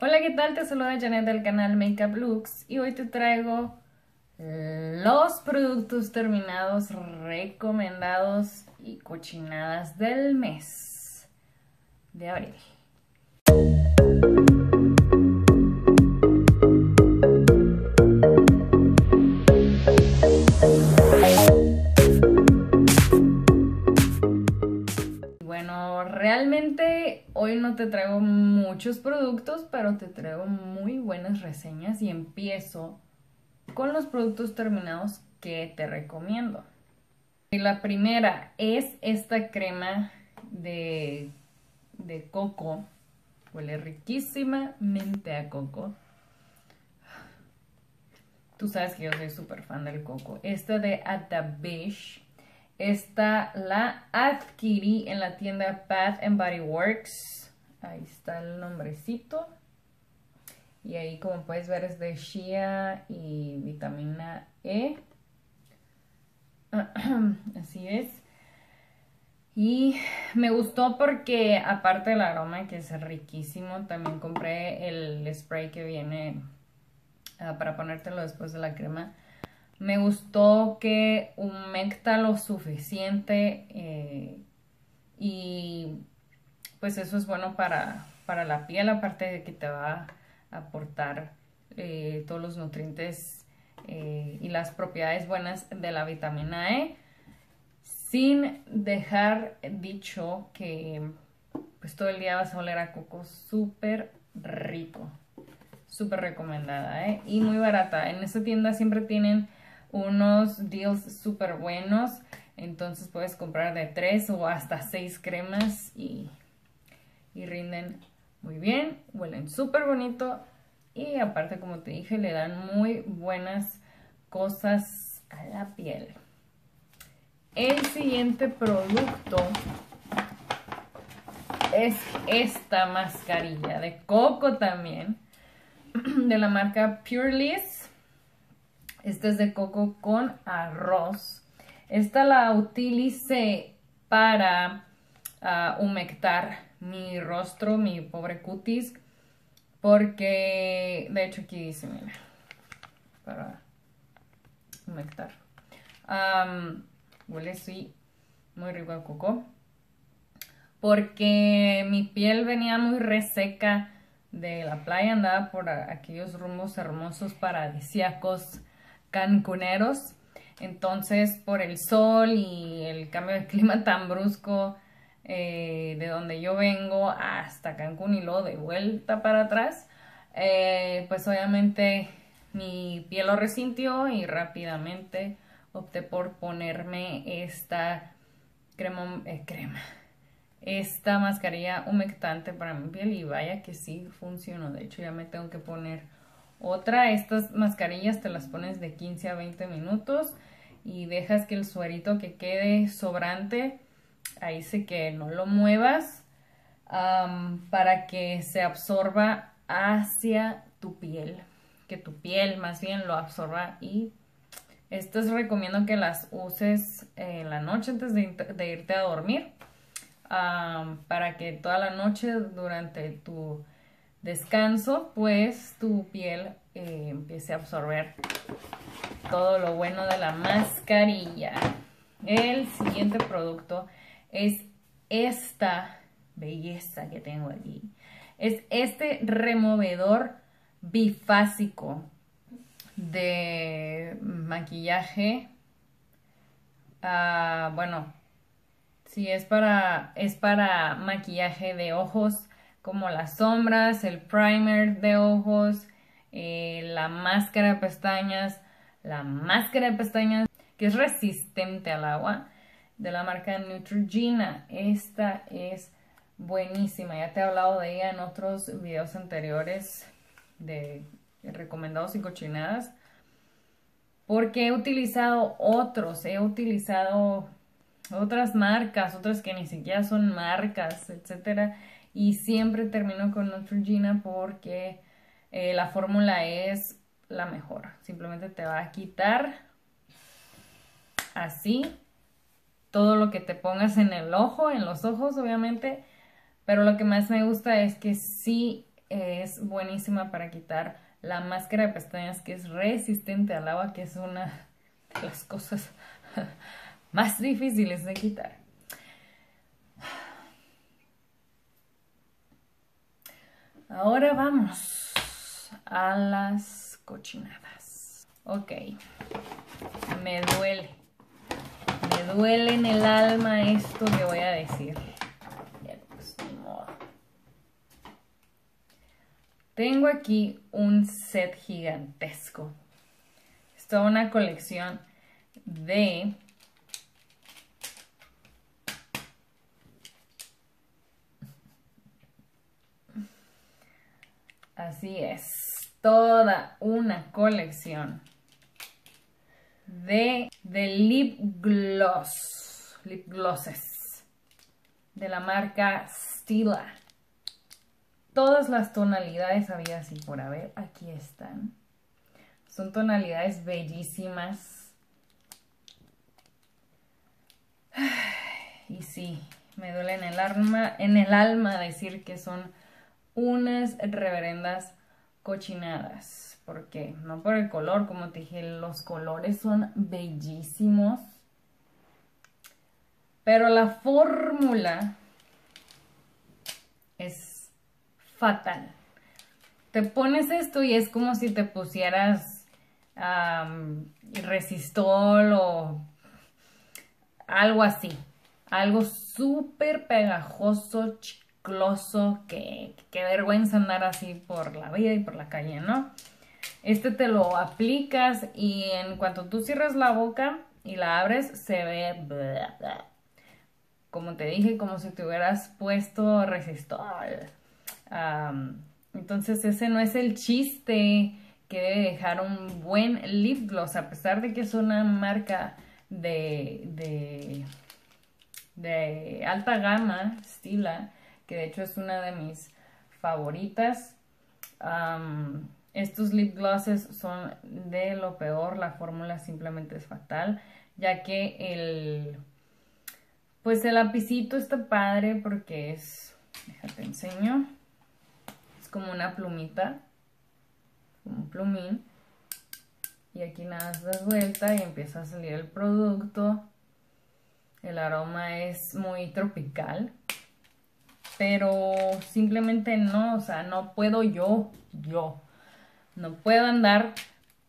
Hola, ¿qué tal? Te saluda Yanet del canal Makeup Looks y hoy te traigo los productos terminados, recomendados y cochinadas del mes de abril. Bueno, realmente hoy no te traigo muchos productos, pero te traigo muy buenas reseñas y empiezo con los productos terminados que te recomiendo. Y la primera es esta crema de coco. Huele riquísimamente a coco. Tú sabes que yo soy súper fan del coco. Esta de Atabish. Esta la adquirí en la tienda Bath & Body Works. Ahí está el nombrecito. Y ahí, como puedes ver, es de shea y vitamina E. Así es. Y me gustó porque, aparte del aroma, que es riquísimo, también compré el spray que viene para ponértelo después de la crema. Me gustó que humecta lo suficiente y pues eso es bueno para la piel, aparte de que te va aportar todos los nutrientes y las propiedades buenas de la vitamina E, sin dejar dicho que pues todo el día vas a oler a coco súper rico. Súper recomendada, ¿eh? Y muy barata. En esta tienda siempre tienen unos deals súper buenos, entonces puedes comprar de 3 o hasta 6 cremas y rinden muy bien, huelen súper bonito y aparte, como te dije, le dan muy buenas cosas a la piel. El siguiente producto es esta mascarilla de coco también, de la marca Purelys. Esta es de coco con arroz. Esta la utilicé para humectar mi rostro, mi pobre cutis, porque de hecho aquí dice, mira, para humectar. Huele así muy rico al coco, porque mi piel venía muy reseca de la playa, andaba por aquellos rumbos hermosos paradisíacos cancuneros. Entonces, por el sol y el cambio de clima tan brusco de donde yo vengo hasta Cancún y luego de vuelta para atrás, pues obviamente mi piel lo resintió y rápidamente opté por ponerme esta esta mascarilla humectante para mi piel, y vaya que sí funcionó. De hecho, ya me tengo que poner otra. Estas mascarillas te las pones de 15 a 20 minutos y dejas que el suerito que quede sobrante, ahí sé que no lo muevas, para que se absorba hacia tu piel, que tu piel más bien lo absorba. Y estas recomiendo que las uses en la noche antes de irte a dormir, para que toda la noche durante tu descanso pues tu piel empiece a absorber todo lo bueno de la mascarilla. El siguiente producto es esta belleza que tengo aquí. Es este removedor bifásico de maquillaje. Bueno, sí, es para maquillaje de ojos, como las sombras, el primer de ojos, la máscara de pestañas. La máscara de pestañas que es resistente al agua, de la marca Neutrogena. Esta es buenísima, ya te he hablado de ella en otros videos anteriores de recomendados y cochinadas, porque he utilizado otras marcas, otras que ni siquiera son marcas, etcétera, y siempre termino con Neutrogena porque la fórmula es la mejor. Simplemente te va a quitar así todo lo que te pongas en los ojos, obviamente. Pero lo que más me gusta es que sí es buenísima para quitar la máscara de pestañas, que es resistente al agua, que es una de las cosas más difíciles de quitar. Ahora vamos a las cochinadas. Ok, me duele en el alma esto que voy a decir. Tengo aquí un set gigantesco. Es toda una colección de toda una colección de lip gloss, lip glosses de la marca Stila. Todas las tonalidades habidas y por haber, aquí están. Son tonalidades bellísimas. Y sí, me duele en el alma decir que son unas reverendas cochinadas. ¿Por qué? No por el color, como te dije, los colores son bellísimos. Pero la fórmula es fatal. Te pones esto y es como si te pusieras resistol o algo así. Algo súper pegajoso, chicloso, que vergüenza andar así por la vida y por la calle, ¿no? Este te lo aplicas y en cuanto tú cierras la boca y la abres, se ve bla, bla. Como te dije, como si te hubieras puesto resistol. Entonces ese no es el chiste que debe dejar un buen lip gloss, a pesar de que es una marca de alta gama, Stila, que de hecho es una de mis favoritas. Estos lip glosses son de lo peor, la fórmula simplemente es fatal, ya que el lapicito está padre porque es, déjate enseño, como una plumita, como un plumín, y aquí nada más das vuelta y empieza a salir el producto. El aroma es muy tropical, pero simplemente no, o sea, no puedo yo no puedo andar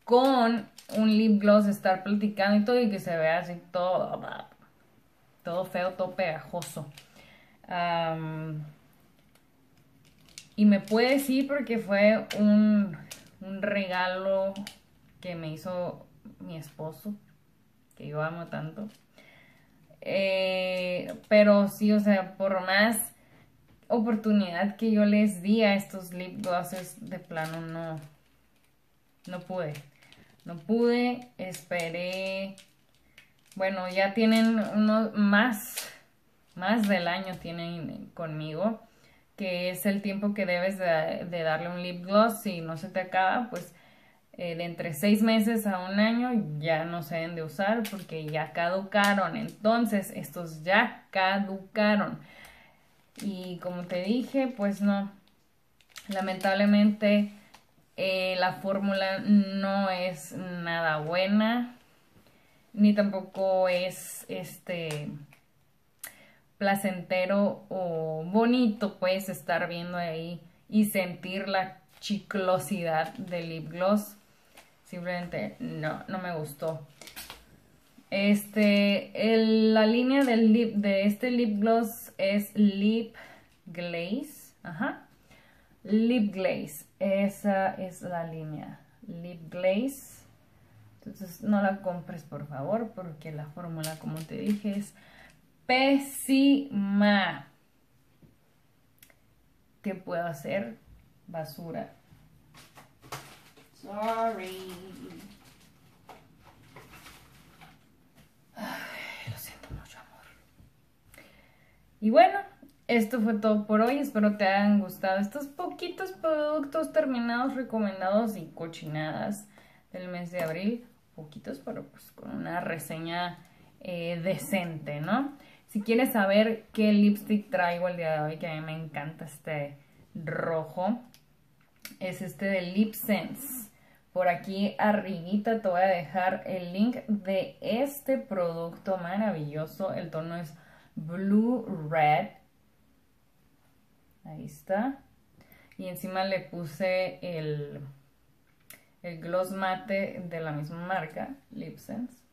con un lip gloss, estar platicando y todo y que se vea así todo feo, todo pegajoso. Y me puede decir porque fue un regalo que me hizo mi esposo, que yo amo tanto. Pero sí, o sea, por más oportunidad que yo les di a estos lip glosses, de plano no pude, esperé. Bueno, ya tienen unos más del año tienen conmigo, que es el tiempo que debes de darle un lip gloss. Si no se te acaba, pues de entre 6 meses a un año ya no se deben de usar porque ya caducaron. Entonces estos ya caducaron. Y como te dije, pues no. Lamentablemente la fórmula no es nada buena. Ni tampoco es placentero o bonito, puedes estar viendo ahí y sentir la chiclosidad del lip gloss. Simplemente no me gustó. La línea de este lip gloss es Lip Glaze. Ajá. Lip Glaze. Esa es la línea. Lip Glaze. Entonces no la compres, por favor, porque la fórmula, como te dije, es pésima. ¿Qué puedo hacer? Basura. Sorry. Ay, lo siento mucho, amor. Y bueno, esto fue todo por hoy. Espero te hayan gustado estos poquitos productos terminados, recomendados y cochinadas del mes de abril. Poquitos, pero pues con una reseña decente, ¿no? Si quieres saber qué lipstick traigo el día de hoy, que a mí me encanta este rojo, es este de LipSense. Por aquí arribita te voy a dejar el link de este producto maravilloso. El tono es Blue Red. Ahí está. Y encima le puse el gloss mate de la misma marca, LipSense.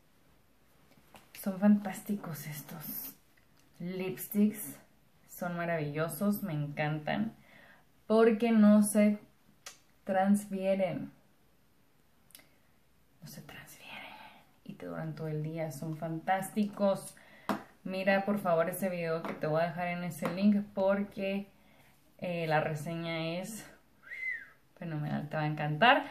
Son fantásticos estos lipsticks, son maravillosos, me encantan, porque no se transfieren, y te duran todo el día, son fantásticos. Mira por favor ese video que te voy a dejar en ese link, porque la reseña es fenomenal, te va a encantar.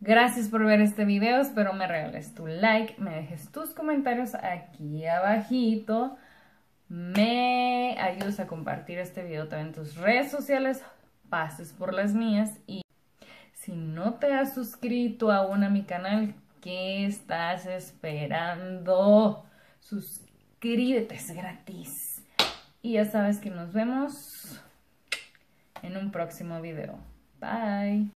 Gracias por ver este video, espero me regales tu like, me dejes tus comentarios aquí abajito, me ayudes a compartir este video también en tus redes sociales, pases por las mías, y si no te has suscrito aún a mi canal, ¿qué estás esperando? Suscríbete, es gratis. Y ya sabes que nos vemos en un próximo video. Bye.